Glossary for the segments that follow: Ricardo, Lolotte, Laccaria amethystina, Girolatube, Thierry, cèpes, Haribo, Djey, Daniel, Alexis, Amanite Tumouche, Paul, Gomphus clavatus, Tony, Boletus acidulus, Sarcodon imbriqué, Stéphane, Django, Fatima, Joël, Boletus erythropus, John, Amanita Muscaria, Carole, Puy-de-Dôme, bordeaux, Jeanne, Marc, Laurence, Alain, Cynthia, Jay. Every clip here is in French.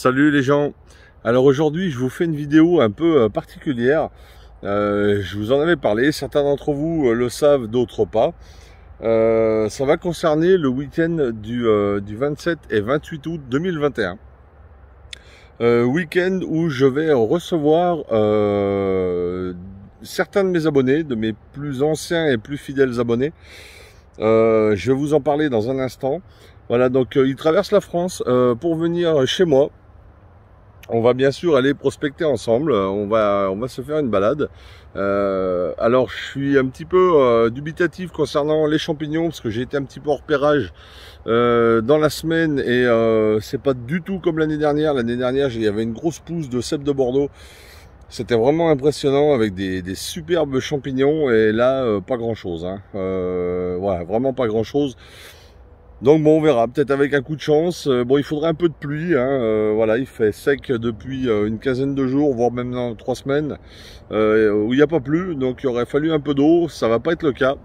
Salut les gens. Alors aujourd'hui je vous fais une vidéo un peu particulière. Je vous en avais parlé, certains d'entre vous le savent, d'autres pas. Ça va concerner le week-end du 27 et 28 août 2021. Week-end où je vais recevoir certains de mes abonnés, de mes plus anciens et plus fidèles abonnés. Je vais vous en parler dans un instant. Voilà, donc ils traversent la France pour venir chez moi. On va bien sûr aller prospecter ensemble, on va se faire une balade. Alors je suis un petit peu dubitatif concernant les champignons parce que j'ai été un petit peu en repérage dans la semaine et c'est pas du tout comme l'année dernière. L'année dernière il y avait une grosse pousse de cèpes de Bordeaux, c'était vraiment impressionnant avec des superbes champignons et là pas grand chose, hein. Voilà, vraiment pas grand chose. Donc bon, on verra, peut-être avec un coup de chance. Bon, il faudrait un peu de pluie, hein. Voilà, il fait sec depuis une quinzaine de jours, voire même dans 3 semaines, où il n'y a pas plu, donc il aurait fallu un peu d'eau, ça va pas être le cas.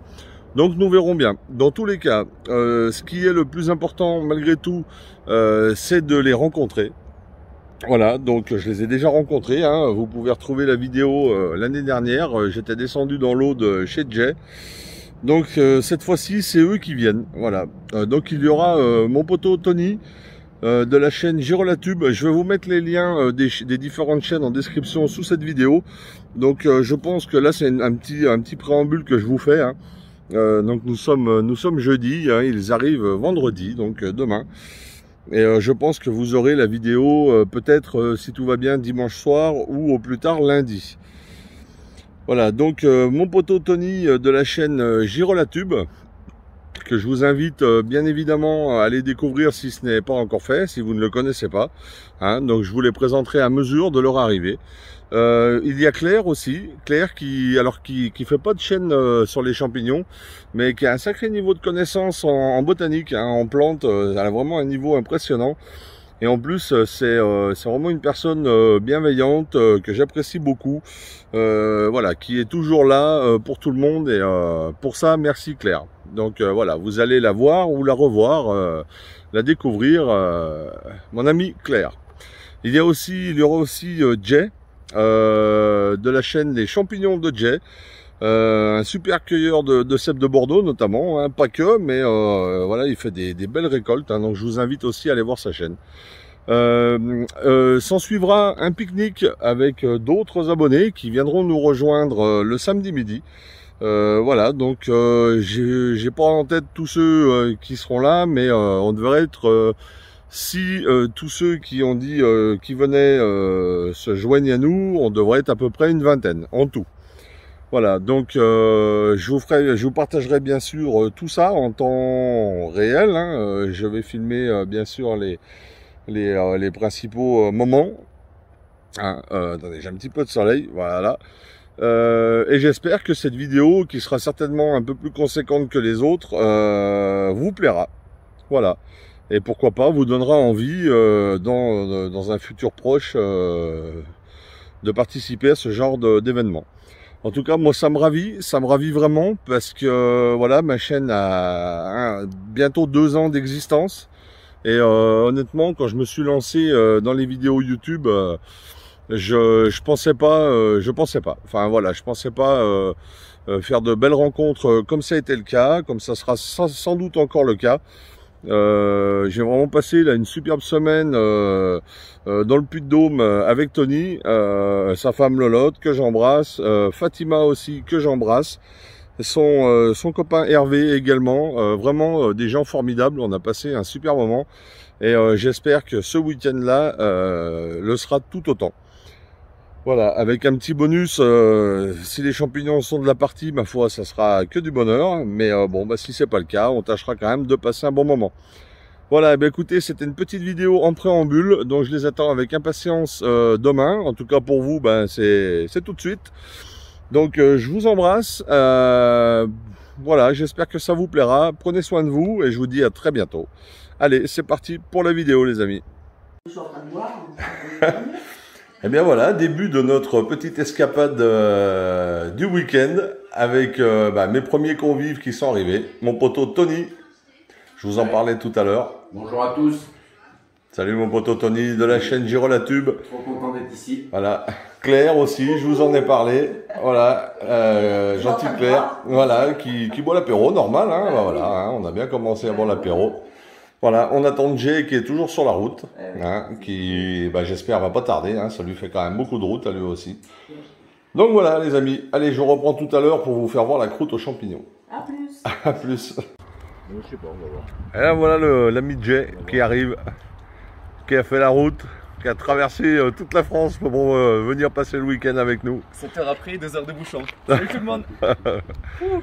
Donc nous verrons bien. Dans tous les cas, ce qui est le plus important malgré tout, c'est de les rencontrer. Voilà, donc je les ai déjà rencontrés, hein. Vous pouvez retrouver la vidéo l'année dernière, j'étais descendu dans l'eau de chez Djey. Donc cette fois-ci c'est eux qui viennent, voilà. Donc il y aura mon poteau Tony de la chaîne Girolatube. Je vais vous mettre les liens des différentes chaînes en description sous cette vidéo. Donc je pense que là c'est un petit préambule que je vous fais, hein. Donc nous sommes jeudi, hein, ils arrivent vendredi, donc demain. Et je pense que vous aurez la vidéo peut-être si tout va bien dimanche soir ou au plus tard lundi. Voilà, donc mon poteau Tony de la chaîne Girolatube, que je vous invite bien évidemment à aller découvrir si ce n'est pas encore fait, si vous ne le connaissez pas, hein. Donc je vous les présenterai à mesure de leur arrivée. Il y a Claire aussi, Claire qui fait pas de chaîne sur les champignons, mais qui a un sacré niveau de connaissance en botanique, hein, en plantes, elle a vraiment un niveau impressionnant. Et en plus, c'est vraiment une personne bienveillante que j'apprécie beaucoup, voilà, qui est toujours là pour tout le monde. Et pour ça, merci Claire. Donc voilà, vous allez la voir ou la revoir, la découvrir, mon ami Claire. Il y aura aussi Jay de la chaîne Les Champignons de Jay. Un super cueilleur de cèpes de Bordeaux notamment, hein, pas que, mais voilà, il fait des belles récoltes, hein, donc je vous invite aussi à aller voir sa chaîne. S'en suivra un pique-nique avec d'autres abonnés qui viendront nous rejoindre le samedi midi. Voilà, donc j'ai pas en tête tous ceux qui seront là, mais on devrait être... Si tous ceux qui ont dit qui venaient se joignent à nous, on devrait être à peu près une vingtaine en tout. Voilà, donc je vous partagerai bien sûr tout ça en temps réel, hein. Je vais filmer bien sûr les principaux moments, hein. Attendez, j'ai un petit peu de soleil, voilà. Et j'espère que cette vidéo, qui sera certainement un peu plus conséquente que les autres, vous plaira. Voilà, et pourquoi pas vous donnera envie dans un futur proche de participer à ce genre d'événement. En tout cas, moi, ça me ravit vraiment, parce que voilà, ma chaîne a bientôt 2 ans d'existence. Et honnêtement, quand je me suis lancé dans les vidéos YouTube, je pensais pas. Enfin voilà, je pensais pas faire de belles rencontres comme ça a été le cas, comme ça sera sans doute encore le cas. J'ai vraiment passé là une superbe semaine dans le Puy-de-Dôme avec Tony, sa femme Lolotte que j'embrasse, Fatima aussi que j'embrasse, son copain Hervé également, vraiment des gens formidables, on a passé un super moment et j'espère que ce week-end là le sera tout autant. Voilà, avec un petit bonus, si les champignons sont de la partie, ma foi, ça sera que du bonheur. Mais bon, bah, si c'est pas le cas, on tâchera quand même de passer un bon moment. Voilà, bah, écoutez, c'était une petite vidéo en préambule, donc je les attends avec impatience demain. En tout cas pour vous, bah, c'est tout de suite. Donc je vous embrasse. Voilà, j'espère que ça vous plaira. Prenez soin de vous et je vous dis à très bientôt. Allez, c'est parti pour la vidéo, les amis. Et eh bien voilà, début de notre petite escapade du week-end avec mes premiers convives qui sont arrivés. Mon poteau Tony, je vous en parlais tout à l'heure. Bonjour à tous. Salut mon pote Tony de la chaîne Girolatube. Trop content d'être ici. Voilà. Claire aussi, je vous en ai parlé. Voilà. Gentille Claire. Voilà, qui boit l'apéro, normal. Hein, bah voilà, hein, on a bien commencé à boire l'apéro. Voilà, on attend Jay qui est toujours sur la route. Hein, qui, bah, j'espère, va pas tarder. Hein, ça lui fait quand même beaucoup de route à lui aussi. Donc voilà les amis. Allez, je reprends tout à l'heure pour vous faire voir la croûte aux champignons. À plus. À plus. Je sais pas, on va voir. Et là voilà l'ami Jay qui arrive. Qui a fait la route, qui a traversé toute la France pour venir passer le week-end avec nous. 7 heures après, 2 heures de bouchon. Salut tout le monde.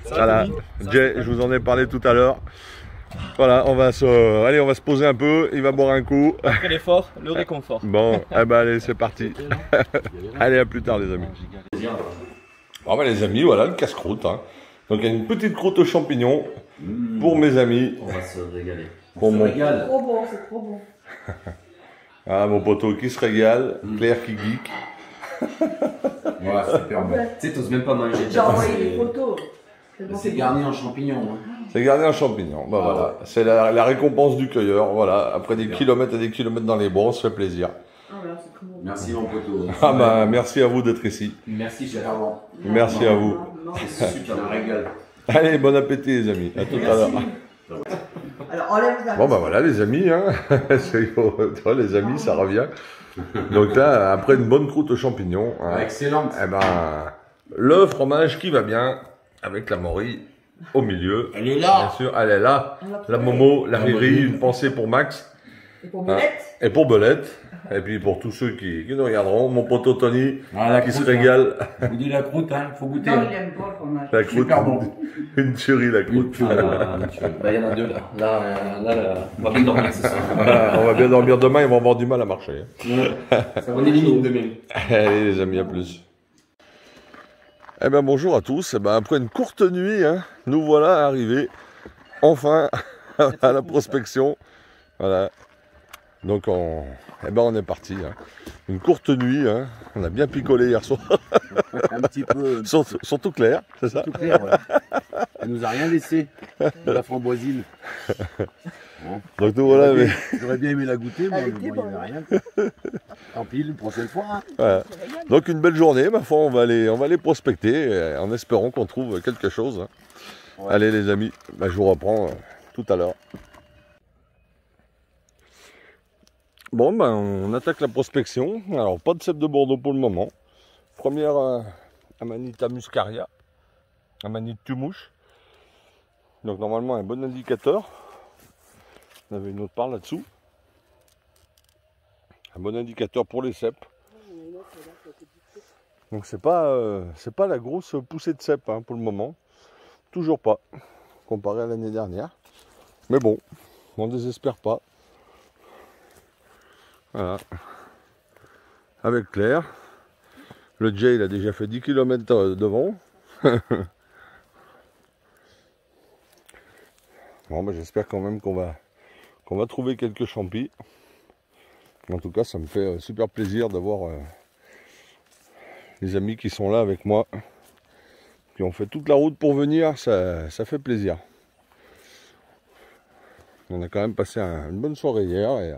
Voilà, Jay, je vous en ai parlé tout à l'heure. Voilà, on va se, allez, on va se poser un peu, il va boire un coup. Après l'effort, le réconfort. Bon, eh ben allez, c'est parti. Allez, à plus tard les amis. Bon ben les amis, voilà le casse-croûte. Hein. Donc il y a une petite croûte aux champignons pour mes amis. On va se régaler. Pour mon... C'est trop bon, c'est trop bon. Ah, mon poteau qui se régale, Claire qui geek. Ouais, super bon. Tu sais, t'oses même pas manger. J'ai envoyé les photos. C'est garni en champignons. Hein. C'est garni en champignons. Bah, ah, voilà. Ouais. C'est la récompense du cueilleur. Voilà. Après des kilomètres et des kilomètres dans les bois, on se fait plaisir. Ah, voilà, c'est trop bon. Merci, mon poteau. Ah, bah, merci à vous d'être ici. Merci, Gérard. Merci à vous. C'est super, un régal. Allez, bon appétit, les amis. À tout à l'heure. Alors, bon bah voilà les amis, hein. Les amis ça revient. Donc là après une bonne croûte aux champignons, hein, excellente. Eh ben le fromage qui va bien avec la morille au milieu. Elle est là. Bien sûr, elle est là. La Momo, la Riri, une pensée pour Max. Et pour Belette. Et pour Belette. Et puis pour tous ceux qui nous regarderont, mon pote Tony qui se régale. Hein. Vous dites la croûte, hein, faut goûter. Non, il aime pas le fromage. La croûte, bon. Une tuerie la croûte. Il y en a deux là. Là, on va bien dormir ce soir. Voilà, on va bien dormir demain, ils vont avoir du mal à marcher. Ça on élimine demain. Allez les amis, à plus. Eh bien bonjour à tous. Eh ben, après une courte nuit, hein, nous voilà arrivés enfin à la prospection. Voilà. Donc on est parti, hein. Une courte nuit, hein. On a bien picolé hier soir, un petit peu... surtout Claire, c'est ça? Surtout Claire, voilà. Elle nous a rien laissé, de la framboisine. Bon. Donc nous voilà, j'aurais bien aimé la goûter, mais il n'y avait rien. Tant pis, une prochaine fois. Hein. Voilà. Donc une belle journée, ma foi, on va aller prospecter, en espérant qu'on trouve quelque chose. Hein. Ouais. Allez les amis, bah, je vous reprends tout à l'heure. Bon ben on attaque la prospection, alors pas de cèpes de bordeaux pour le moment. Première Amanita Muscaria, Amanite Tumouche. Donc normalement un bon indicateur. On avait une autre part là-dessous. Un bon indicateur pour les cèpes. Donc c'est pas la grosse poussée de cèpes hein, pour le moment. Toujours pas, comparé à l'année dernière. Mais bon, on ne désespère pas. Voilà, avec Claire, le Jay il a déjà fait 10 km devant. Bon bah, j'espère quand même qu'on va trouver quelques champis. En tout cas ça me fait super plaisir d'avoir les amis qui sont là avec moi, qui ont fait toute la route pour venir, ça fait plaisir. On a quand même passé une bonne soirée hier et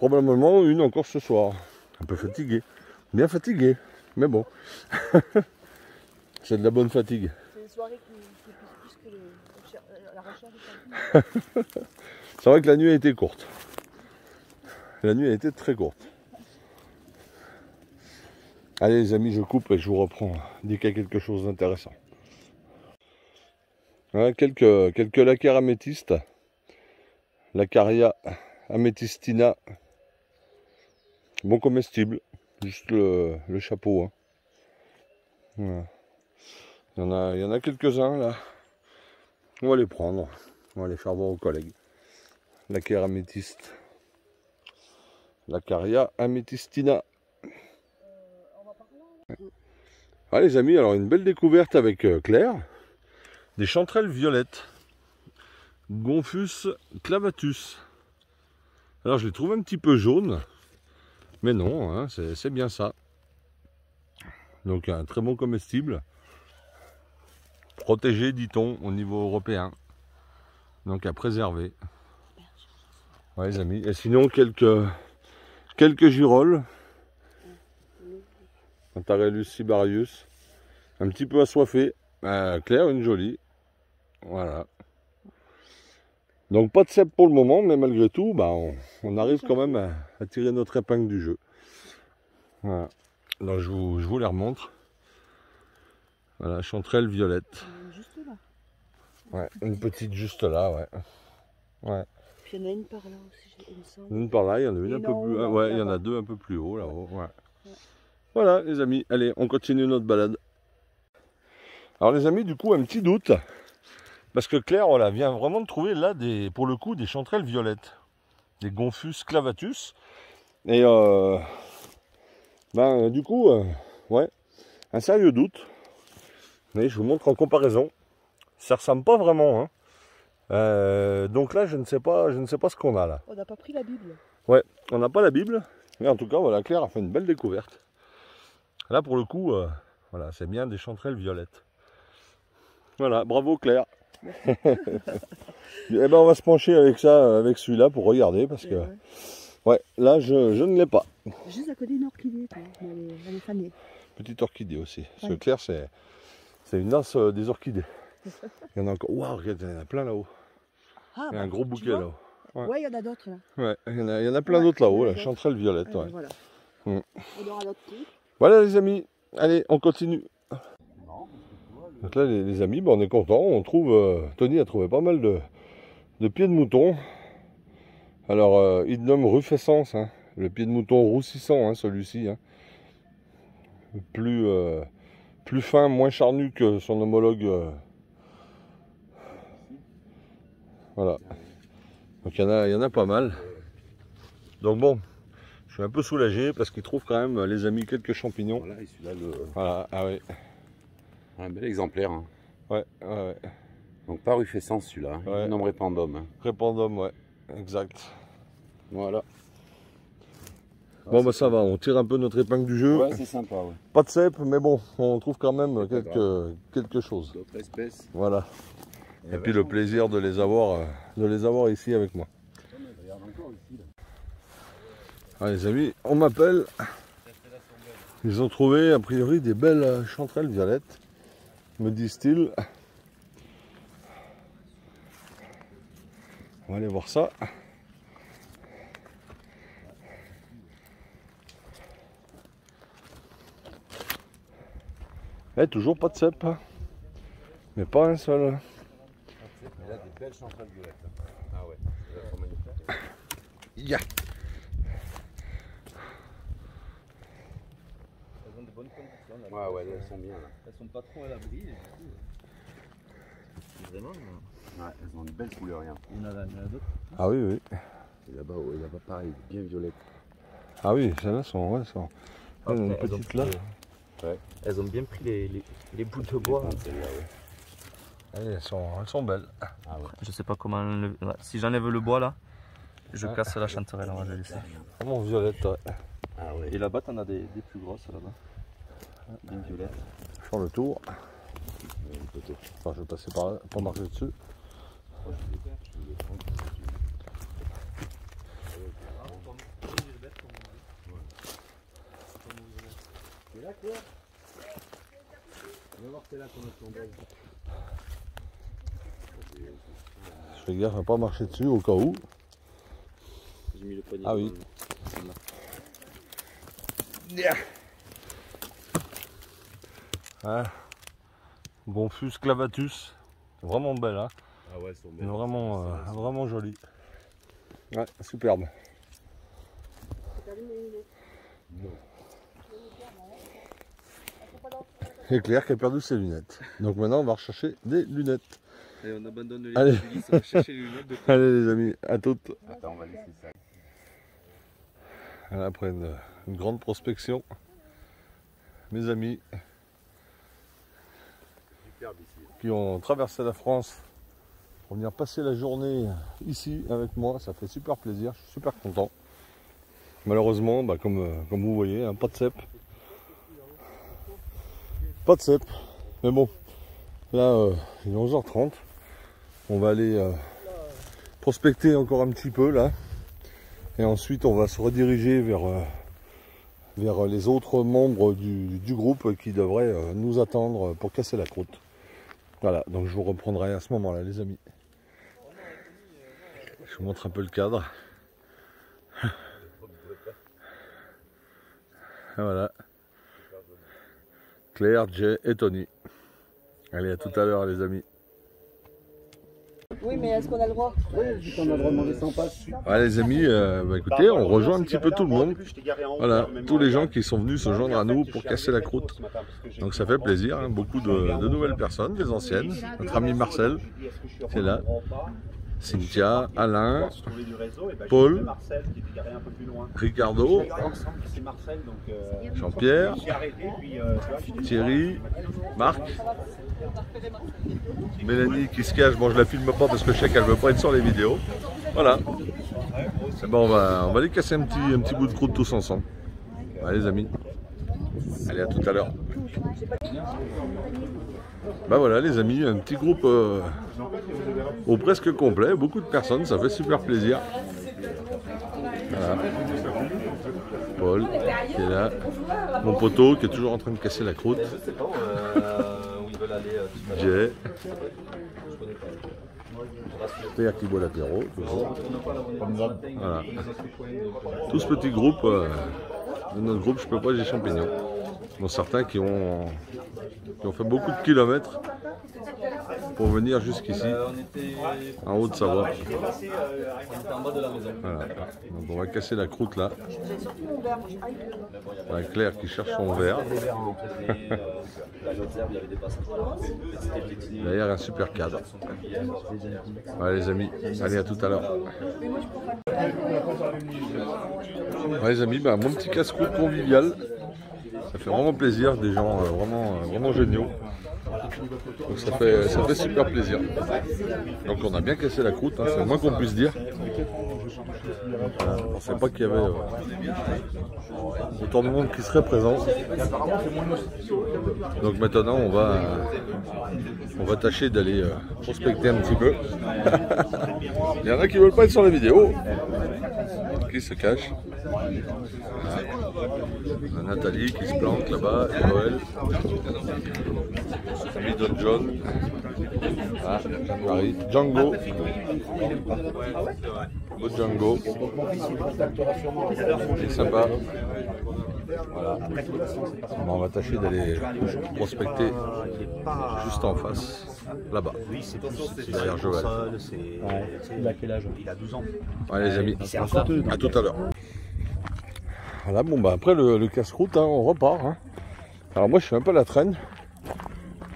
probablement une encore ce soir. Un peu fatigué. Bien fatigué. Mais bon. C'est de la bonne fatigue. C'est une soirée qui pousse plus que la recherche. C'est vrai que la nuit a été courte. La nuit a été très courte. Allez les amis, je coupe et je vous reprends. Dès qu'il y a quelque chose d'intéressant. Voilà, quelques laccaria amethystes. Laccaria amethystina. Bon comestible, juste le chapeau. Hein. Voilà. Il y en a quelques-uns là. On va les prendre. On va les faire voir aux collègues. Laccaria améthyste. Laccaria amethystina. Ah, les amis, alors une belle découverte avec Claire. Des chanterelles violettes. Gomphus clavatus. Alors je les trouve un petit peu jaunes. Mais non, hein, c'est bien ça. Donc un très bon comestible. Protégé, dit-on, au niveau européen. Donc à préserver. Ouais, les amis. Et sinon, quelques girolles. Cantharellus cibarius. Un petit peu assoiffé. Claire, une jolie. Voilà. Donc, pas de cèpes pour le moment, mais malgré tout, bah, on arrive quand même à tirer notre épingle du jeu. Voilà. Alors, je vous les remontre. Voilà, chanterelle violette. Juste là. Ouais, une petite juste là, ouais. Ouais. Puis il y en a une par là aussi, il me semble. Une par là, il y en a une un peu plus haut. Ouais, il y en a deux un peu plus haut là-haut. Ouais. Ouais. Voilà, les amis, allez, on continue notre balade. Alors, les amis, du coup, un petit doute. Parce que Claire, voilà, vient vraiment de trouver là, pour le coup, des chanterelles violettes. Des Gomphus clavatus. Et, ben, du coup, ouais, un sérieux doute. Mais je vous montre en comparaison. Ça ressemble pas vraiment, hein. Donc là, je ne sais pas ce qu'on a là. On n'a pas pris la Bible. Ouais, on n'a pas la Bible. Mais en tout cas, voilà, Claire a fait une belle découverte. Là, pour le coup, voilà, c'est bien des chanterelles violettes. Voilà, bravo Claire. Et ben, on va se pencher avec ça, avec celui-là, pour regarder parce que, ouais, là, je ne l'ai pas. Juste à côté d'une orchidée, elle est fanée. Petite orchidée aussi. Parce que Claire, c'est une danse des orchidées. Il y en a encore. Waouh, regarde, il y en a plein là-haut. Ah, il y a un gros bouquet là-haut. Ouais. Ouais, il y en a d'autres là. Ouais, il y en a plein d'autres là-haut, la chanterelle violette. Ouais. Voilà. On aura l'autre coup. Voilà, les amis, allez, on continue. Donc là, les amis, bah, on est contents. On trouve, Tony a trouvé pas mal de pieds de mouton. Alors, il nomme rufescence, hein, le pied de mouton roussissant, hein, celui-ci. Hein. Plus fin, moins charnu que son homologue. Voilà. Donc il y en a pas mal. Donc bon, je suis un peu soulagé parce qu'ils trouvent quand même, les amis, quelques champignons. Voilà, et celui-là, voilà, ah oui. Un bel exemplaire. Hein. Ouais, ouais, ouais. Donc pas rufescence celui-là, ouais. Il nomme répandum. Hein. Répandum, ouais, exact. Voilà. Bon, bah ça va, on tire un peu notre épingle du jeu. Ouais, c'est sympa, ouais. Pas de cèpes, mais bon, on trouve quand même quelque chose. D'autres espèces. Voilà. Et puis le plaisir de les avoir ici avec moi. Ah, les amis, on m'appelle. Ils ont trouvé, a priori, des belles chanterelles violettes, me disent-ils. On va aller voir ça. Et toujours pas de cèpe, mais pas un seul. Il a des belles chanterelles violettes. Ah ouais, c'est vraiment magnifique. Yeah. Elles ont de bonnes conditions là. Ouais, ouais, elles sont bien là. Elles sont pas trop à l'abri. Vraiment. Ouais, elles ont de belles couleurs. Hein. Il y en a d'autres. Ah oui, oui. Et là-bas, ouais, là-bas pareil, bien violette. Ah oui, celles-là sont, ouais, sont. Ah, une petite là. Ouais. Elles ont bien pris les bouts de bois. Ouais. Elles sont belles. Ah ouais. Je sais pas comment. Si j'enlève le bois là, je casse la chanterelle. On va laisser. Vraiment violette. Ouais. Ah ouais. Et là-bas, t'en as des plus grosses là-bas. Bien violette. Je prends le tour. Enfin, je vais passer par là pour marcher dessus. C'est là, Claire ? On va voir, c'est là qu'on a tombé. Je fais gaffe à ne pas marcher dessus au cas où. J'ai mis le poignet. Ah oui. Yeah. Ah. Gomphus clavatus. Vraiment belle, hein ? Ah ouais, elles sont belles. Vraiment, vraiment jolies. Ouais, superbe. Non. Et Claire qui a perdu ses lunettes. Donc maintenant on va rechercher des lunettes. Et on abandonne les lunettes, on va chercher les lunettes de Claire. Allez les amis, à toutes. Attends, on va laisser ça. Alors, après une grande prospection, mes amis qui ont traversé la France pour venir passer la journée ici avec moi, ça fait super plaisir, je suis super content. Malheureusement, bah, comme vous voyez, hein, pas de cèpes. Pas de cèpes, mais bon, là il est 11h30, on va aller prospecter encore un petit peu là, Et ensuite, on va se rediriger vers les autres membres du groupe qui devraient nous attendre pour casser la croûte. Voilà, donc je vous reprendrai à ce moment-là, les amis. Je vous montre un peu le cadre. Voilà. Claire, Jay et Tony. Allez, à tout à l'heure, les amis. Oui, mais est-ce qu'on a le droit? Oui, vu qu'on a le droit de manger sans passe. Voilà, les amis, bah, écoutez, on rejoint un petit peu tout le monde. Voilà, tous les gens qui sont venus se joindre à nous pour casser la croûte. Donc ça fait plaisir, hein, beaucoup de nouvelles personnes, des anciennes. Notre ami Marcel, c'est là. Cynthia, Alain, Paul, Ricardo, Jean-Pierre, Thierry, Marc, Mélanie qui se cache, bon je la filme pas parce que je sais qu'elle veut pas être sur les vidéos. Voilà. Et bon, on va aller casser un petit bout de croûte tous ensemble. Allez les amis. Allez à tout à l'heure. Bah voilà les amis, un petit groupe au presque complet, beaucoup de personnes, ça fait super plaisir. Voilà. Paul qui est là, mon poteau qui est toujours en train de casser la croûte. Jay, Claire qui boit l'apéro. Voilà. Tout ce petit groupe de notre groupe j'peux pas j'ai champignons. Dont certains qui ont fait beaucoup de kilomètres pour venir jusqu'ici, en Haute-Savoie. Voilà. Donc on va casser la croûte là. Voilà, Claire qui cherche son verre. D'ailleurs un super cadre. Voilà les amis, allez à tout à l'heure. Ouais, les amis, bah, mon petit casse-croûte convivial. Ça fait vraiment plaisir, des gens vraiment géniaux. Donc ça fait super plaisir. Donc on a bien cassé la croûte, hein, c'est le moins qu'on puisse dire. On ne pensait pas qu'il y avait autant de monde qui serait présent. Donc maintenant on va tâcher d'aller prospecter un petit peu. Il y en a qui ne veulent pas être sur la vidéo, qui se cachent. Nathalie qui se planque là-bas, Joël, l'ami de John, ah, Marie, Django, le Django, c'est sympa. Voilà. On va tâcher d'aller prospecter juste en face, là-bas, derrière Joël. Il a quel âge? Il a 12 ans. Allez les amis, à tout à l'heure. Voilà, bon bah après le casse-croûte, hein, on repart. Hein. Alors moi je suis un peu à la traîne.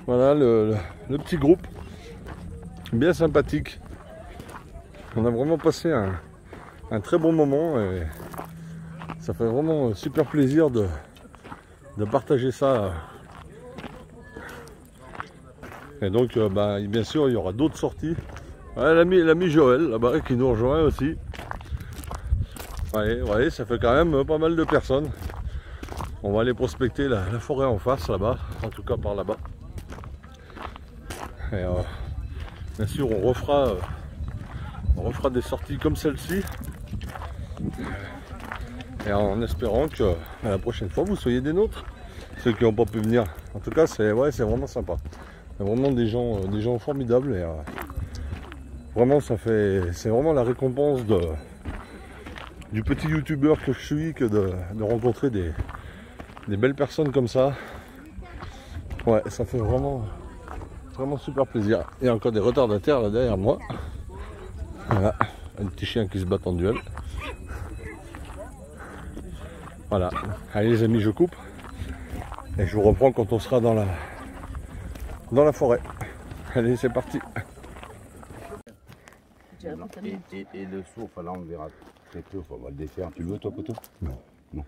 Voilà le petit groupe, bien sympathique. On a vraiment passé un très bon moment et ça fait vraiment super plaisir de partager ça. Et donc bah, bien sûr il y aura d'autres sorties. Voilà, l'ami Joël là-bas qui nous rejoint aussi. Ouais, ouais, ça fait quand même pas mal de personnes. On va aller prospecter la forêt en face là-bas, en tout cas par là-bas. Et bien sûr, on refera des sorties comme celle-ci. Et en espérant que la prochaine fois, vous soyez des nôtres, ceux qui n'ont pas pu venir. En tout cas, c'est vraiment sympa. Il y a vraiment des gens formidables. Et vraiment, c'est vraiment la récompense du petit youtubeur que je suis, que de rencontrer des belles personnes comme ça. Ouais, ça fait vraiment super plaisir. Il y a encore des retardataires là derrière moi. Voilà, un petit chien qui se bat en duel. Voilà, allez les amis, je coupe et je vous reprends quand on sera dans la forêt. Allez, c'est parti. Et le sourd, là on le verra très peu, on va le défaire. Tu le veux toi, poteau? Non. Non.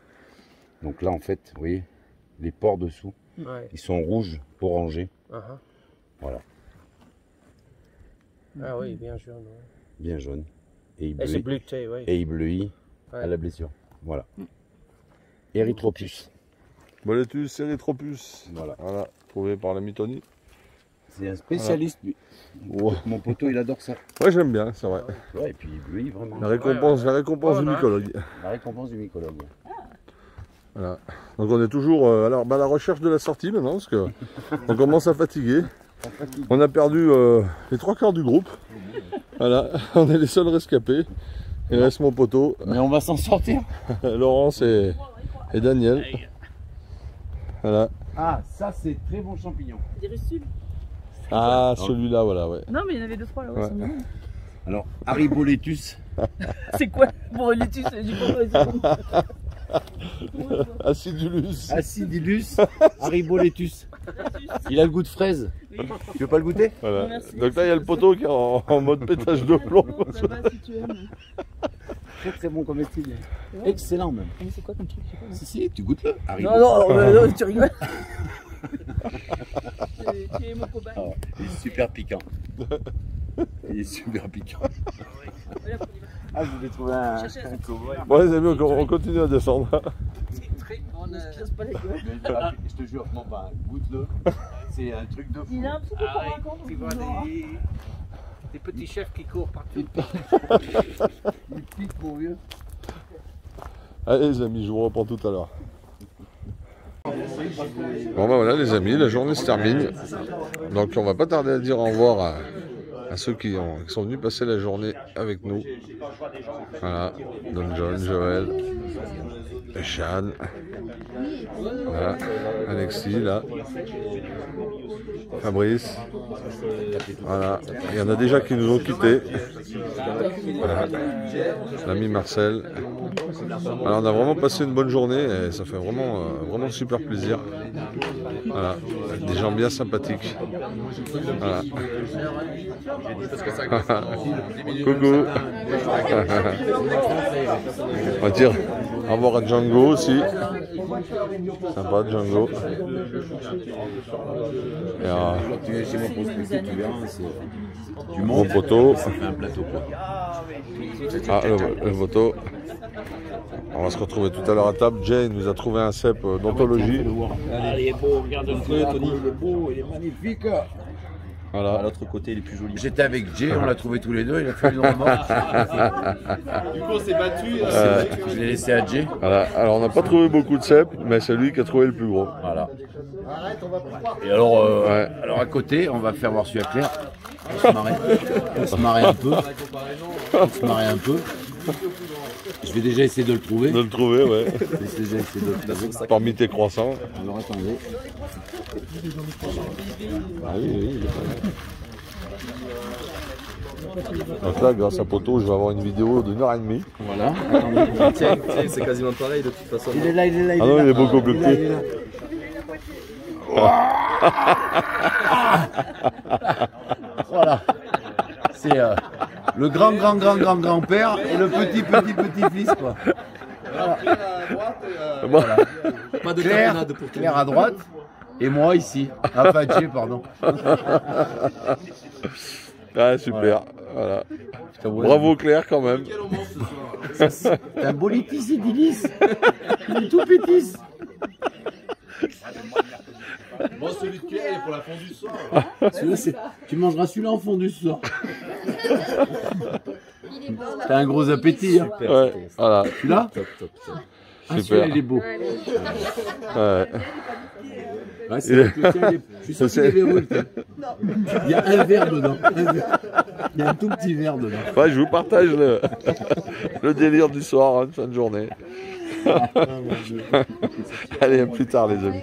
Donc là en fait, vous voyez, les pores dessous, ouais, ils sont rouges, orangés. Uh-huh. Voilà. Ah oui, bien jaune. Ouais. Bien jaune. Et il bleuit, ouais, et il bleuit, ouais, à la blessure. Voilà. Erythropus. Boletus erythropus. Voilà. Voilà. Trouvé par la Mythonie. C'est un spécialiste, lui. Oh. Mon poteau, il adore ça. Ouais, j'aime bien, c'est vrai. Ouais, et puis lui, vraiment. La récompense du mycologue. La récompense du mycologue. Voilà. Donc on est toujours à la recherche de la sortie maintenant, parce que on commence à fatiguer. On a perdu les 3 quarts du groupe. Voilà, on est les seuls rescapés. Il reste mon poteau. Mais on va s'en sortir. Laurence et Daniel. Voilà. Ah, ça c'est très bon champignon. Des russules. Ah, celui-là, voilà, ouais. Non, mais il y en avait 2-3 là, ouais. Alors, Hariboletus. C'est quoi Boletus Acidulus. Acidulus, Hariboletus. Il a le goût de fraise. Oui. Tu veux pas le goûter? Voilà. Merci. Donc là, il y a le poteau qui est en mode pétage de plomb. Non, ça va, si tu aimes. Très très bon comestible. Ouais. Excellent même. Mais c'est quoi ton truc? Si, tu goûtes le Haribo. Non, tu rigoles. Tu es mon cobaye. Oh, il est super piquant. Il est super piquant. Ah, je voulais trouver un cobaye. Bon, les amis, on continue à descendre. Je te jure, non, bah, goûte-le. C'est un truc de fou. Il a un petit peu des petits chefs qui courent partout. Ils piquent pour vieux. Allez, les amis, je vous reprends tout à l'heure. Bon ben voilà les amis, la journée se termine, donc on va pas tarder à dire au revoir à ceux qui sont venus passer la journée avec nous. Voilà, donc John, Joël, Jeanne, voilà, Alexis là, Fabrice, voilà, il y en a déjà qui nous ont quittés, voilà, l'ami Marcel. Alors on a vraiment passé une bonne journée et ça fait vraiment, vraiment super plaisir. Voilà, des gens bien sympathiques. Voilà. Coucou. On va dire au revoir à Django aussi. Sympa Django. Et mon poteau. Ah, le poteau. On va se retrouver tout à l'heure à table. Jay nous a trouvé un cèpe d'ontologie. Ah, il est beau, regarde le feu, Tony. Il est beau, il est magnifique. Voilà. À l'autre côté, il est plus joli. J'étais avec Jay, on l'a trouvé tous les deux, il a fait une remorque. Du coup, on s'est battu. Je l'ai laissé à Jay. Voilà. Alors, on n'a pas trouvé beaucoup de cèpes, mais c'est lui qui a trouvé le plus gros. Voilà. Et alors, alors à côté, on va faire voir celui à Claire. On se marrait un peu. Je vais déjà essayer de le trouver. De le trouver, ouais. Parmi tes croissants. Alors attendez. Ah oui, donc là, grâce à Poteau, je vais avoir une vidéo d'1h30. Voilà. Tiens, c'est quasiment pareil de toute façon. Il est là, il est là. Ah non, il est beaucoup plus petit. Voilà. C'est... le grand-grand-grand-grand-grand-père et le petit-petit-petit-fils, quoi. Voilà. Claire à droite et voilà. Pas de Claire à droite et moi ici. Ah, pas Djey, pardon. Ah, super. Voilà. Voilà. Bravo Claire, quand même. C'est un Boletus edulis. Il est tout pétis. Moi, celui de Claire, il est pour la fondue ce soir. Ah, tu mangeras celui-là en fondue ce soir. T'as un gros appétit. Hein. Ouais, voilà. Celui-là celui-là, il est beau. Ouais. Ouais, c'est vrai que le tien, je suis sorti des verrous. Il y a un verre dedans. Il y a un tout petit verre dedans. Ouais, je vous partage le délire du soir, hein, de fin de journée. Allez, à plus tard, les amis.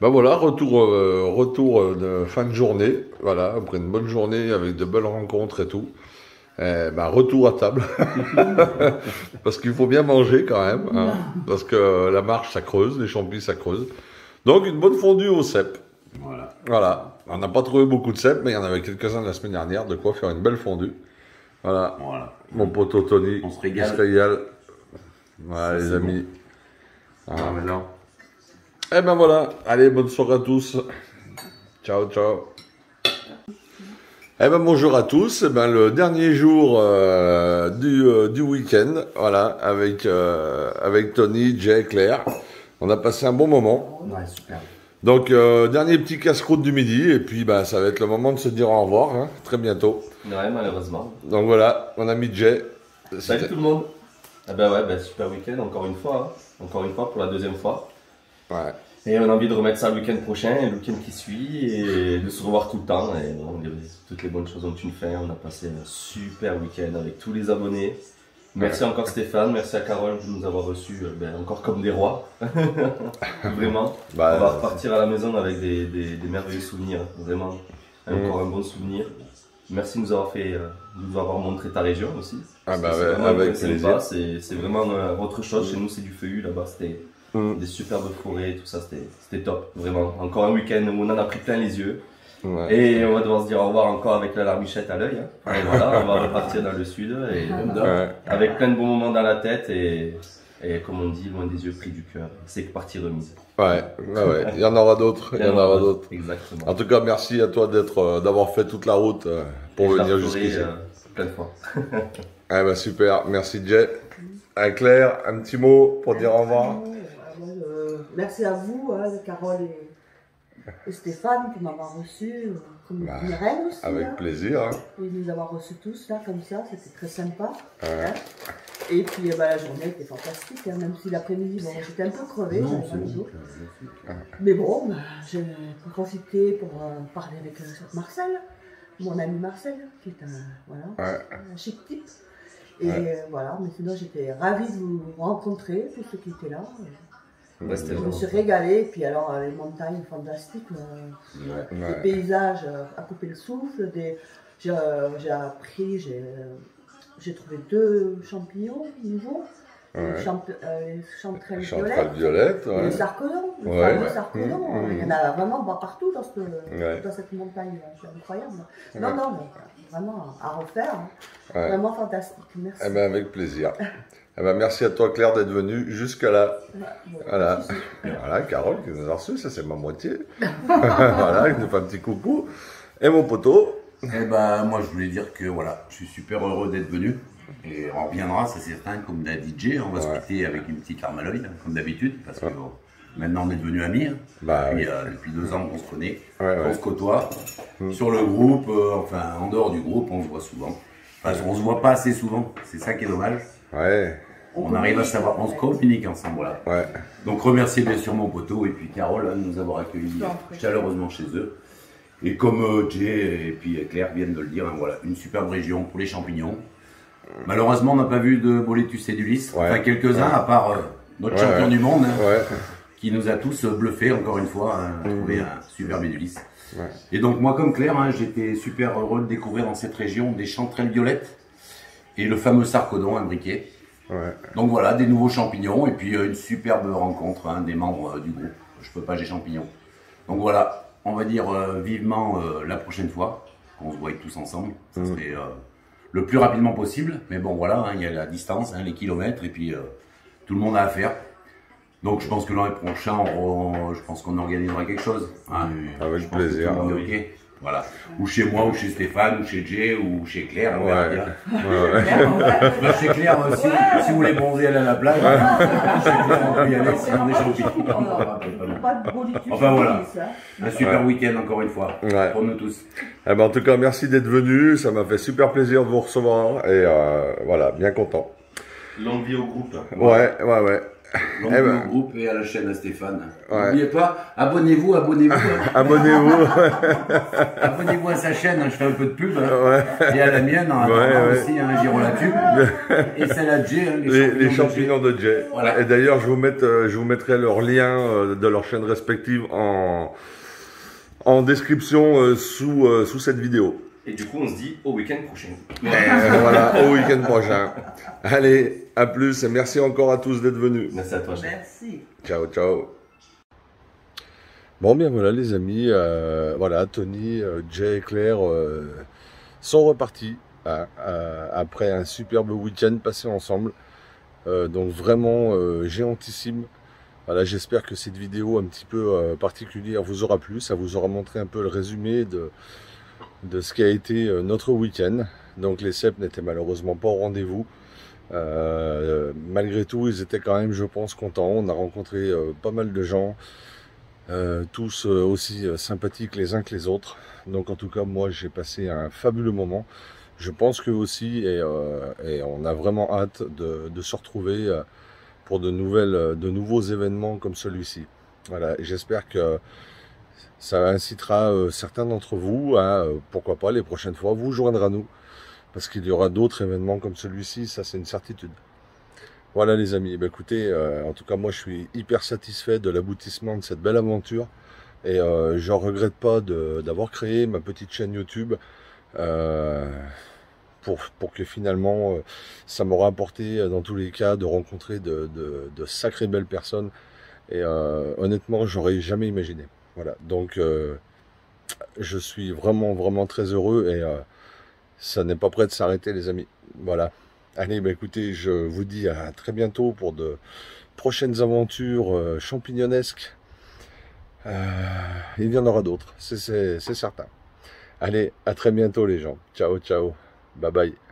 Ben voilà, retour de fin de journée, voilà, après une bonne journée avec de belles rencontres et tout, et ben retour à table, parce qu'il faut bien manger quand même, hein, parce que la marche ça creuse, les champignons ça creuse, donc une bonne fondue au cèpe, voilà, voilà. On n'a pas trouvé beaucoup de cèpes, mais il y en avait quelques-uns la semaine dernière, de quoi faire une belle fondue, voilà, voilà. Mon poteau Tony, on se régale, voilà les amis, bon. Ah, mais non. Et ben voilà, allez, bonne soirée à tous. Ciao, ciao. Et ben bonjour à tous. Et ben le dernier jour du week-end, voilà, avec Tony, Jay, Claire. On a passé un bon moment. Ouais, super. Donc, dernier petit casse-croûte du midi, et puis bah, ça va être le moment de se dire au revoir, hein, très bientôt. Ouais, malheureusement. Donc voilà, on a mis Jay. Salut tout le monde. Ah bah ouais, bah, super week-end, encore une fois. Hein. Encore une fois, pour la deuxième fois. Ouais. Et on a envie de remettre ça le week-end prochain, et le week-end qui suit, et de se revoir tout le temps. Et bon, toutes les bonnes choses ont une fin. On a passé un super week-end avec tous les abonnés. Merci encore Stéphane, merci à Carole de nous avoir reçus encore comme des rois, vraiment. Bah, on va repartir à la maison avec des merveilleux souvenirs, vraiment, encore un bon souvenir. Merci de nous avoir fait, montré ta région aussi. Ah bah ouais, avec plaisir. C'est vraiment autre chose, chez nous c'est du feuillu là-bas, c'était des superbes forêts, tout ça, c'était top, vraiment. Encore un week-end où on en a pris plein les yeux. Ouais. Et on va devoir se dire au revoir encore avec la larmichette à l'œil. Hein. Et voilà, on va repartir dans le sud et avec plein de bons moments dans la tête et comme on dit, loin des yeux, pris du cœur. C'est partie remise. Ouais, ouais. Il y en aura d'autres. Il y en aura d'autres. Exactement. En tout cas, merci à toi d'avoir fait toute la route pour venir jusqu'ici. Plein de fois. Ah bah super, merci Jay. À Claire, un petit mot pour dire au revoir. Merci à vous, Carole et Stéphane pour m'avoir reçu, comme une reine aussi. Avec plaisir. Hein. Et de nous avoir reçus tous, là, comme ça, c'était très sympa. Hein. Et puis la journée était fantastique, hein, même si l'après-midi, bon, j'étais un peu crevée, mais bon, j'ai profité pour parler avec Marcel, mon ami Marcel, qui est un chic type. Et voilà, mais sinon j'étais ravie de vous rencontrer, tous ceux qui étaient là. Ouais, je me suis régalée, puis alors les montagnes fantastiques, les paysages à couper le souffle, j'ai appris, j'ai trouvé 2 champignons nouveaux, chanterelles violettes, le sarcodon, le sarcodon, il y en a vraiment partout dans, dans cette montagne, c'est incroyable. Non, non, mais vraiment à refaire, vraiment fantastique, merci. Eh ben, avec plaisir. Eh ben, merci à toi Claire d'être venue jusqu'à là. Voilà. Voilà, Carole qui nous a reçus, ça c'est ma moitié. Voilà, qui nous fait un petit coucou. Et mon poteau. Eh ben moi je voulais dire que voilà, je suis super heureux d'être venu. Et on reviendra, c'est certain, comme d'un DJ, on va se quitter avec une petite carmaloïde, comme d'habitude, parce que bon, maintenant on est devenus amis. Hein. Bah, puis, depuis 2 ans qu'on se connaît, on se côtoie. Sur le groupe, enfin en dehors du groupe, on se voit souvent. Enfin, on se voit pas assez souvent, c'est ça qui est dommage. Ouais. On arrive à savoir, on se communique ensemble, voilà. Ouais. Donc remercier bien sûr mon poteau et puis Carole de nous avoir accueillis chaleureusement chez eux. Et comme Jay et puis Claire viennent de le dire, hein, voilà, une superbe région pour les champignons. Malheureusement, on n'a pas vu de Boletus edulis, enfin quelques-uns, à part notre champion du monde, hein, qui nous a tous bluffés encore une fois, hein, à trouver un superbe edulis. Ouais. Et donc moi comme Claire, hein, j'étais super heureux de découvrir dans cette région des chanterelles violettes et le fameux sarcodon imbriqué. Ouais. Donc voilà, des nouveaux champignons et puis une superbe rencontre hein, des membres du groupe j'peux pas j'ai champignons. Donc voilà, on va dire vivement la prochaine fois qu'on se voit tous ensemble. Ça serait le plus rapidement possible, mais bon voilà, hein, y a la distance, hein, les kilomètres et puis tout le monde a à faire. Donc je pense que l'an prochain, je pense qu'on organisera quelque chose. Hein, avec plaisir. Voilà. Ou chez moi, ou chez Stéphane, ou chez Jay, ou chez Claire. Chez Claire, si vous voulez bronzer, elle est à la plage. Chez Claire, on peut y aller, sinon on est champignons. Enfin voilà, un super week-end encore une fois, pour nous tous. Eh ben, en tout cas, merci d'être venu, ça m'a fait super plaisir de vous recevoir. Et voilà, bien content. L'envie au groupe. Ouais. Donc, au groupe et à la chaîne à Stéphane. N'oubliez pas, abonnez-vous, abonnez-vous. Abonnez-vous. Abonnez-vous à sa chaîne, hein, je fais un peu de pub. Hein. Ouais. Et à la mienne, en aussi, hein, Girolatube. Et celle à Djey, hein, les champignons de Djey. Voilà. Et d'ailleurs, je vous mettrai leurs liens de leurs chaînes respectives en description sous cette vidéo. Et du coup, on se dit au week-end prochain. Voilà, au week-end prochain. Allez, à plus et merci encore à tous d'être venus. Merci à toi. Merci. Ciao, ciao. Bon, bien voilà les amis. Voilà, Tony, Jay et Claire sont repartis après un superbe week-end passé ensemble. Donc vraiment géantissime. Voilà, j'espère que cette vidéo un petit peu particulière vous aura plu. Ça vous aura montré un peu le résumé de ce qui a été notre week-end. Donc les cèpes n'étaient malheureusement pas au rendez-vous. Malgré tout, ils étaient quand même, je pense, contents. On a rencontré pas mal de gens. tous aussi sympathiques les uns que les autres. Donc en tout cas, moi j'ai passé un fabuleux moment. Je pense que aussi, et on a vraiment hâte de se retrouver pour de nouveaux événements comme celui-ci. Voilà, j'espère que ça incitera certains d'entre vous à, pourquoi pas, les prochaines fois, vous joindre à nous. Parce qu'il y aura d'autres événements comme celui-ci, ça c'est une certitude. Voilà les amis, bah, écoutez, en tout cas moi je suis hyper satisfait de l'aboutissement de cette belle aventure. Et je ne regrette pas d'avoir créé ma petite chaîne YouTube pour que finalement ça m'aura apporté dans tous les cas de rencontrer de sacrées belles personnes. Et honnêtement, j'aurais jamais imaginé. Voilà, donc je suis vraiment, vraiment très heureux et ça n'est pas prêt de s'arrêter les amis. Voilà, allez, bah écoutez, je vous dis à très bientôt pour de prochaines aventures champignonnesques. Il y en aura d'autres, c'est certain. Allez, à très bientôt les gens. Ciao, ciao, bye bye.